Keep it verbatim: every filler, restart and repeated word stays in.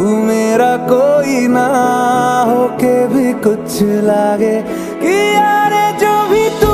तू मेरा कोई ना होके भी कुछ लागे कि यारे जो भी तू